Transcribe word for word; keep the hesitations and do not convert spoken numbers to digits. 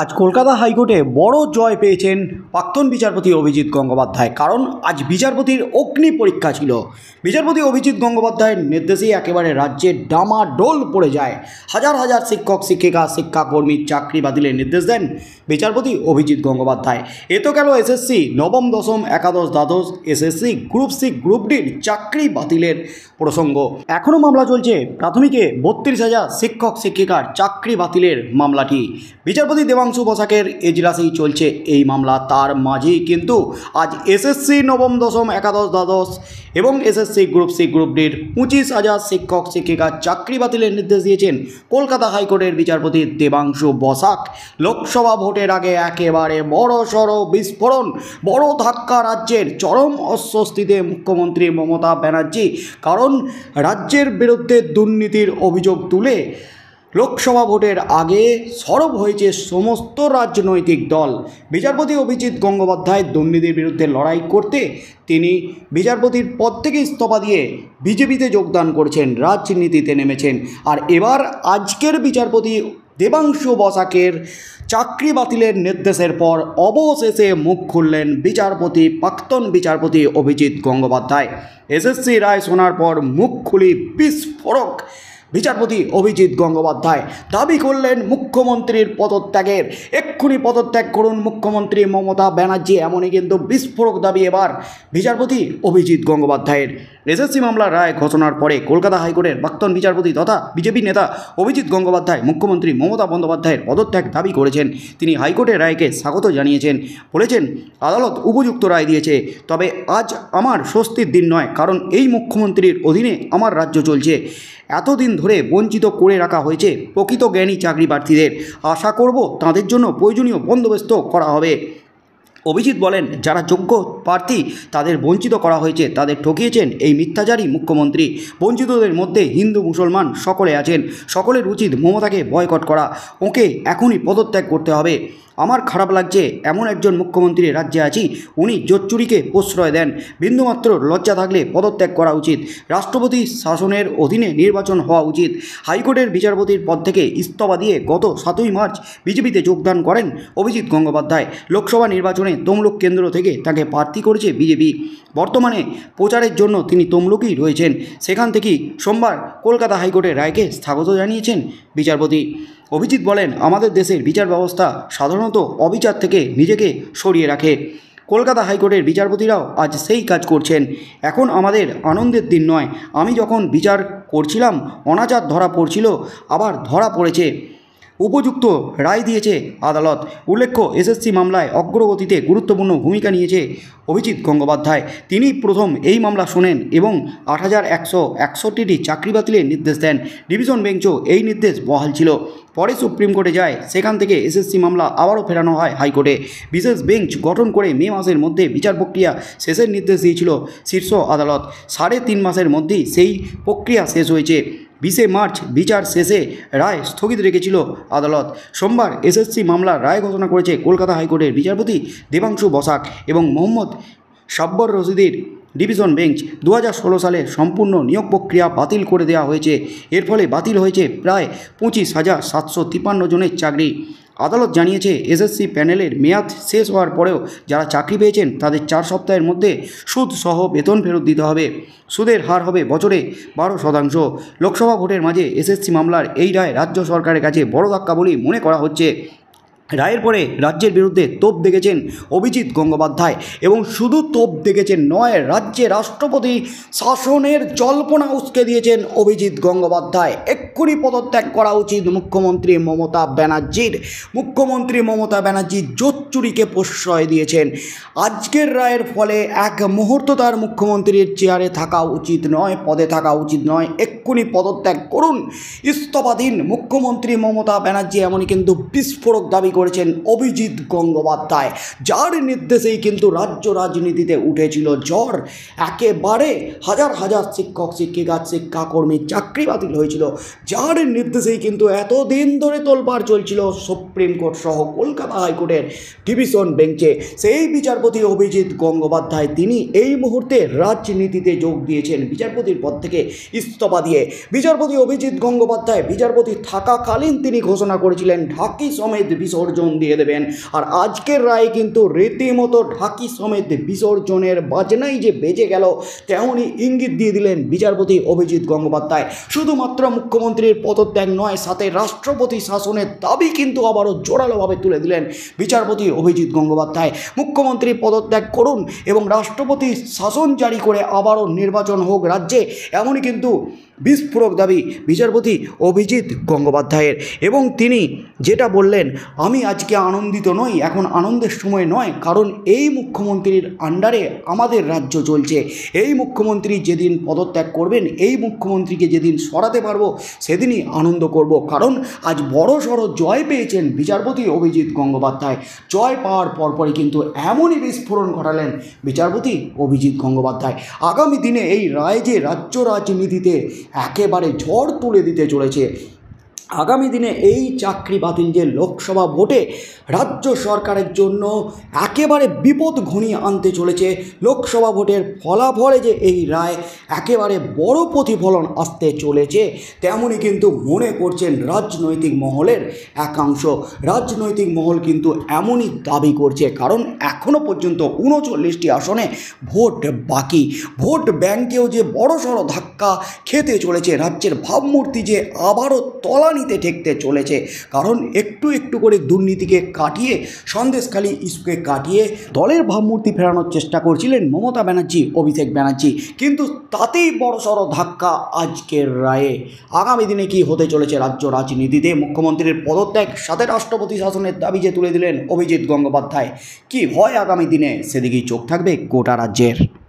আজ কলকাতা হাইকোর্টে বড় জয় পেয়েছেন প্রাক্তন বিচারপতি অভিজিৎ গঙ্গোপাধ্যায়। কারণ আজ বিচারপতির অগ্নি পরীক্ষা ছিল। বিচারপতি অভিজিৎ গঙ্গোপাধ্যায়ের নির্দেশেই একেবারে রাজ্যে ডামাডোল পড়ে যায়। হাজার হাজার শিক্ষক শিক্ষিকা শিক্ষাকর্মীর চাকরি বাতিলের নির্দেশ দেন বিচারপতি অভিজিৎ গঙ্গোপাধ্যায়। এ তো গেল এসএসসি নবম দশম একাদশ দ্বাদশ এসএসসি গ্রুপ সি গ্রুপ ডির চাকরি বাতিলের প্রসঙ্গ। এখনও মামলা চলছে প্রাথমিকে বত্রিশ হাজার শিক্ষক শিক্ষিকার চাকরি বাতিলের মামলাটি। বিচারপতি দেবাংশু বসাকের এজলাসেই চলছে এই মামলা। তার মাঝেই কিন্তু আজ এসএসসি নবম দশম একাদশ দ্বাদশ এবং এসএসসি গ্রুপ সি গ্রুপ ডির পঁচিশ হাজার শিক্ষক শিক্ষিকার চাকরি বাতিলের নির্দেশ দিয়েছেন কলকাতা হাইকোর্টের বিচারপতি দেবাংশু বসাক। লোকসভা ভোটের আগে একেবারে বড় সড় বিস্ফোরণ, বড় ধাক্কা রাজ্যের। চরম অস্বস্তিতে মুখ্যমন্ত্রী মমতা ব্যানার্জি। কারণ রাজ্যের বিরুদ্ধে দুর্নীতির অভিযোগ তুলে লোকসভা ভোটের আগে সরব হয়েছে সমস্ত রাজনৈতিক দল। বিচারপতি অভিজিৎ গঙ্গোপাধ্যায় দুর্নীতির বিরুদ্ধে লড়াই করতে তিনি বিচারপতির পদ থেকে ইস্তফা দিয়ে বিজেপিতে যোগদান করছেন, রাজনীতিতে নেমেছেন। আর এবার আজকের বিচারপতি দেবাংশু বসাকের চাকরি বাতিলের নির্দেশের পর অবশেষে মুখ খুললেন বিচারপতি প্রাক্তন বিচারপতি অভিজিৎ গঙ্গোপাধ্যায়। এসএসসি রায় শোনার পর মুখ খুলি বিস্ফোরক বিচারপতি অভিজিৎ গঙ্গোপাধ্যায়। দাবি করলেন মুখ্যমন্ত্রীর পদত্যাগের, এক্ষুনি পদত্যাগ করুন মুখ্যমন্ত্রী মমতা ব্যানার্জি। এমনই কিন্তু বিস্ফোরক দাবি এবার বিচারপতি অভিজিৎ গঙ্গোপাধ্যায়ের। এসএসসি মামলার রায় ঘোষণার পরে কলকাতা হাইকোর্টের প্রাক্তন বিচারপতি তথা বিজেপি নেতা অভিজিৎ গঙ্গোপাধ্যায় মুখ্যমন্ত্রী মমতা বন্দ্যোপাধ্যায়ের পদত্যাগ দাবি করেছেন। তিনি হাইকোর্টের রায়কে স্বাগত জানিয়েছেন, বলেছেন আদালত উপযুক্ত রায় দিয়েছে। তবে আজ আমার স্বস্তির দিন নয়, কারণ এই মুখ্যমন্ত্রীর অধীনে আমার রাজ্য চলছে। এতদিন ধরে বঞ্চিত করে রাখা হয়েছে প্রকৃত জ্ঞানী চাকরি প্রার্থীদের। আশা করব তাদের জন্য প্রয়োজনীয় বন্দোবস্ত করা হবে। অভিজিৎ বলেন, যারা যোগ্য প্রার্থী তাদের বঞ্চিত করা হয়েছে, তাদের ঠকিয়েছেন এই মিথ্যাচারী মুখ্যমন্ত্রী। বঞ্চিতদের মধ্যে হিন্দু মুসলমান সকলে আছেন। সকলের উচিত মমতাকে বয়কট করা। ওকে এখনই পদত্যাগ করতে হবে। আমার খারাপ লাগছে, এমন একজন মুখ্যমন্ত্রী রাজ্যে আছি, উনি জোচ্চুরিকে প্রশ্রয় দেন। বিন্দুমাত্র লজ্জা থাকলে পদত্যাগ করা উচিত। রাষ্ট্রপতি শাসনের অধীনে নির্বাচন হওয়া উচিত। হাইকোর্টের বিচারপতির পদ থেকে ইস্তফা দিয়ে গত সাতই মার্চ বিজেপিতে যোগদান করেন অভিজিৎ গঙ্গোপাধ্যায়। লোকসভা নির্বাচনে তমলুক কেন্দ্র থেকে তাকে প্রার্থী করেছে বিজেপি। বর্তমানে প্রচারের জন্য তিনি তমলুকেই রয়েছেন। সেখান থেকেই সোমবার কলকাতা হাইকোর্টের রায়কে স্বাগত জানিয়েছেন বিচারপতি। অভিজিৎ বলেন, আমাদের দেশের বিচার ব্যবস্থা সাধারণত অবিচার থেকে নিজেকে সরিয়ে রাখে। কলকাতা হাইকোর্টের বিচারপতিরাও আজ সেই কাজ করছেন। এখন আমাদের আনন্দের দিন নয়। আমি যখন বিচার করছিলাম অনাচার ধরা পড়ছিল, আবার ধরা পড়েছে। উপযুক্ত রায় দিয়েছে আদালত। উল্লেখ্য, এসএসসি মামলায় অগ্রগতিতে গুরুত্বপূর্ণ ভূমিকা নিয়েছে অভিজিৎ গঙ্গোপাধ্যায়। তিনি প্রথম এই মামলা শোনেন এবং আট হাজার একশো একষট্টিটি চাকরি বাতিলের নির্দেশ দেন। ডিভিশন বেঞ্চও এই নির্দেশ বহাল ছিল। পরে সুপ্রিম কোর্টে যায়। সেখান থেকে এসএসসি মামলা আবারও ফেরানো হয় হাইকোর্টে। বিশেষ বেঞ্চ গঠন করে মে মাসের মধ্যে বিচার প্রক্রিয়া শেষের নির্দেশ দিয়েছিল শীর্ষ আদালত। সাড়ে তিন মাসের মধ্যেই সেই প্রক্রিয়া শেষ হয়েছে। বিশে মার্চ বিচার শেষে রায় স্থগিত রেখেছিল আদালত। সোমবার এসএসসি মামলার রায় ঘোষণা করেছে কলকাতা হাইকোর্টের বিচারপতি দেবাংশু বসাক এবং মোহাম্মদ সাব্বর রশিদের ডিভিশন বেঞ্চ। দু হাজার ষোলো সালে সম্পূর্ণ নিয়োগ প্রক্রিয়া বাতিল করে দেওয়া হয়েছে। এর ফলে বাতিল হয়েছে প্রায় পঁচিশ হাজার সাতশো তিপ্পান্ন জনের চাকরি। আদালত জানিয়েছে, এসএসসি প্যানেলের মেয়াদ শেষ হওয়ার পরেও যারা চাকরি পেয়েছেন তাদের চার সপ্তাহের মধ্যে সুদসহ বেতন ফেরত দিতে হবে। সুদের হার হবে বছরে বারো শতাংশ। লোকসভা ভোটের মাঝে এসএসসি মামলার এই রায় রাজ্য সরকারের কাছে বড় ধাক্কা বলেই মনে করা হচ্ছে। রায়ের পরে রাজ্যের বিরুদ্ধে তোপ দেখেছেন অভিজিৎ গঙ্গোপাধ্যায়। এবং শুধু তোপ দেখেছেন নয়, রাজ্যে রাষ্ট্রপতি শাসনের জল্পনা উসকে দিয়েছেন অভিজিৎ গঙ্গোপাধ্যায়। এক্ষুনি পদত্যাগ করা উচিত মুখ্যমন্ত্রী মমতা ব্যানার্জির। মুখ্যমন্ত্রী মমতা ব্যানার্জি জোচ্চুরিকে প্রশ্রয় দিয়েছেন। আজকের রায়ের ফলে এক মুহূর্ত তার মুখ্যমন্ত্রীর চেয়ারে থাকা উচিত নয়, পদে থাকা উচিত নয়। এক্ষুনি পদত্যাগ করুন, ইস্তফা দিন মুখ্যমন্ত্রী মমতা ব্যানার্জি। এমনই কিন্তু বিস্ফোরক দাবি করেছেন অভিজিৎ গঙ্গোপাধ্যায়, যার নির্দেশেই কিন্তু রাজ্য রাজনীতিতে উঠেছিল ঝড়। একেবারে হাজার হাজার শিক্ষক শিক্ষিকা শিক্ষাকর্মীর চাকরি বাতিল হয়েছিল, যার নির্দেশেই কিন্তু এতদিন ধরে তোলপাড় চলছিল সুপ্রিম কোর্ট সহ কলকাতা হাইকোর্টের ডিভিশন বেঞ্চে। সেই বিচারপতি অভিজিৎ গঙ্গোপাধ্যায় তিনি এই মুহূর্তে রাজনীতিতে যোগ দিয়েছেন বিচারপতির পদ থেকে ইস্তফা দিয়ে। বিচারপতি অভিজিৎ গঙ্গোপাধ্যায় বিচারপতি থাকাকালীন তিনি ঘোষণা করেছিলেন ঢাকি সমেত বিসর্জন বিসর্জন দিয়ে দেবেন। আর আজকের রায় কিন্তু রীতিমতো ঢাকি সমেত বিসর্জনের বাজনাই যে বেজে গেল তেমনই ইঙ্গিত দিয়ে দিলেন বিচারপতি অভিজিৎ গঙ্গোপাধ্যায়। শুধুমাত্র মুখ্যমন্ত্রীর পদত্যাগ নয়, সাথে রাষ্ট্রপতি শাসনের দাবি কিন্তু আবারও জোরালোভাবে তুলে দিলেন বিচারপতি অভিজিৎ গঙ্গোপাধ্যায়। মুখ্যমন্ত্রী পদত্যাগ করুন এবং রাষ্ট্রপতি শাসন জারি করে আবারও নির্বাচন হোক রাজ্যে, এমনই কিন্তু বিস্ফোরক দাবি বিচারপতি অভিজিৎ গঙ্গোপাধ্যায়ের। এবং তিনি যেটা বললেন, আমি আজকে আনন্দিত নই, এখন আনন্দের সময় নয়, কারণ এই মুখ্যমন্ত্রীর আন্ডারে আমাদের রাজ্য চলছে। এই মুখ্যমন্ত্রী যেদিন পদত্যাগ করবেন, এই মুখ্যমন্ত্রীকে যেদিন সরাতে পারবো সেদিনই আনন্দ করব, কারণ আজ বড় সড়ো জয় পেয়েছেন বিচারপতি অভিজিৎ গঙ্গোপাধ্যায়। জয় পাওয়ার পরপরই কিন্তু এমনই বিস্ফোরণ ঘটালেন বিচারপতি অভিজিৎ গঙ্গোপাধ্যায়। আগামী দিনে এই রায় যে রাজ্য রাজনীতিতে একেবারে ঝড় তুলে দিতে চলেছে, আগামী দিনে এই চাকরি বাতিল যে লোকসভা ভোটে রাজ্য সরকারের জন্য একেবারে বিপদ ঘনিয়ে আনতে চলেছে, লোকসভা ভোটের ফলাফলে যে এই রায় একেবারে বড় প্রতিফলন আসতে চলেছে তেমনই কিন্তু মনে করছেন রাজনৈতিক মহলের একাংশ। রাজনৈতিক মহল কিন্তু এমনই দাবি করছে, কারণ এখনও পর্যন্ত উনচল্লিশটি আসনে ভোট বাকি। ভোট ব্যাঙ্কেও যে বড়সড় ধাক্কা খেতে চলেছে, রাজ্যের ভাবমূর্তি যে আবারও তলানি ঠেকতে চলেছে, কারণ একটু একটু করে দুর্নীতিকে কাটিয়ে, সন্দেশখালী ইস্যুকে কাটিয়ে দলের ভাবমূর্তি ফেরানোর চেষ্টা করছিলেন মমতা ব্যানার্জি, অভিষেক ব্যানার্জি, কিন্তু তাতেই বড়সড় ধাক্কা আজকের রায়ে। আগামী দিনে কি হতে চলেছে রাজ্য রাজনীতিতে? মুখ্যমন্ত্রীর পদত্যাগ, সাথে রাষ্ট্রপতি শাসনের দাবি যে তুলে দিলেন অভিজিৎ গঙ্গোপাধ্যায়, কি হয় আগামী দিনে সেদিকেই চোখ থাকবে গোটা রাজ্যের।